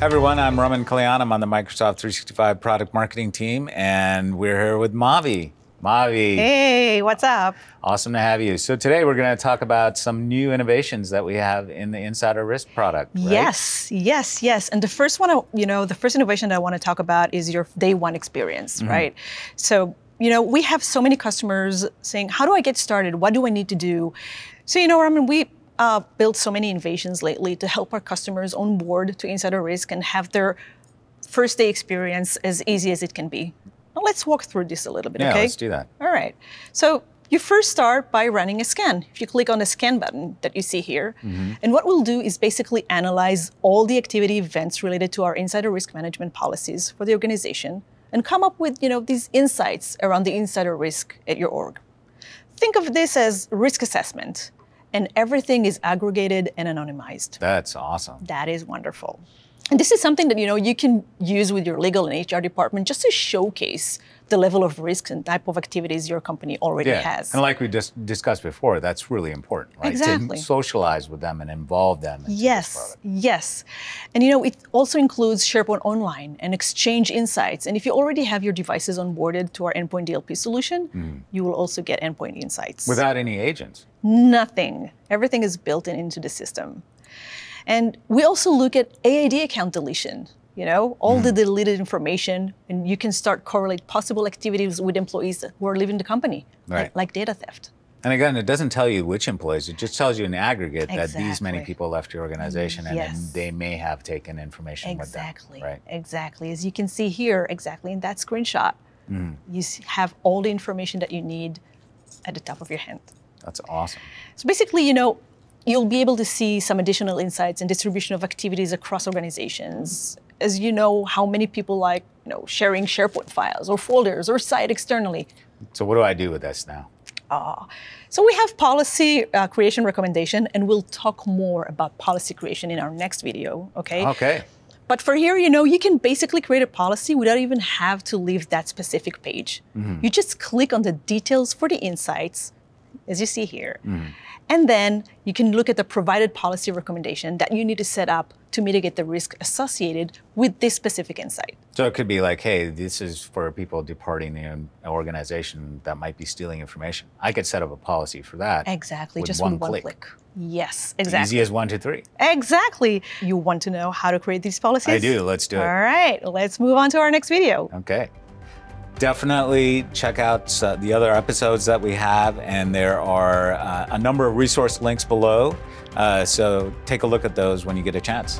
Hi everyone, I'm Roman Kalyan. I'm on the Microsoft 365 product marketing team, and we're here with Mavi. Mavi. Hey, what's up? Awesome to have you. So today we're going to talk about some new innovations that we have in the Insider Risk product, right? Yes. And the first one, the first innovation that I want to talk about is your day one experience, right? So, we have so many customers saying, how do I get started? What do I need to do? So, Roman, we built so many innovations lately to help our customers onboard to Insider Risk and have their first day experience as easy as it can be. Well, let's walk through this a little bit, okay? Yeah, let's do that. All right. So you first start by running a scan. If you click on the scan button that you see here, and what we'll do is basically analyze all the activity events related to our Insider Risk Management policies for the organization and come up with, these insights around the insider risk at your org. Think of this as risk assessment, and everything is aggregated and anonymized. That's awesome. That is wonderful. And this is something that, you can use with your legal and HR department just to showcase the level of risks and type of activities your company already has. And like we just discussed before, that's really important, right? Exactly. To socialize with them and involve them. Yes. And, it also includes SharePoint Online and Exchange Insights. And if you already have your devices onboarded to our Endpoint DLP solution, you will also get Endpoint Insights. Without any agents? Nothing. Everything is built into the system. And we also look at AID account deletion, all the deleted information, and you can start correlate possible activities with employees who are leaving the company, like data theft. And again, it doesn't tell you which employees, it just tells you in aggregate that these many people left your organization and they may have taken information with them. Exactly, as you can see here, in that screenshot, you have all the information that you need at the top of your hand. That's awesome. So basically, you'll be able to see some additional insights and distribution of activities across organizations. As you know, how many people like sharing SharePoint files or folders or site externally. So what do I do with this now? So we have policy creation recommendation, and we'll talk more about policy creation in our next video, okay? Okay. But for here, you can basically create a policy without even have to leave that specific page. You just click on the details for the insights, as you see here. And then you can look at the provided policy recommendation that you need to set up to mitigate the risk associated with this specific insight. So it could be like, hey, this is for people departing the organization that might be stealing information. I could set up a policy for that. Exactly, just with one click. Yes, exactly. Easy as 1, 2, 3. Exactly. You want to know how to create these policies? I do, let's do it. All right, let's move on to our next video. Okay. Definitely check out the other episodes that we have, and there are a number of resource links below, so take a look at those when you get a chance.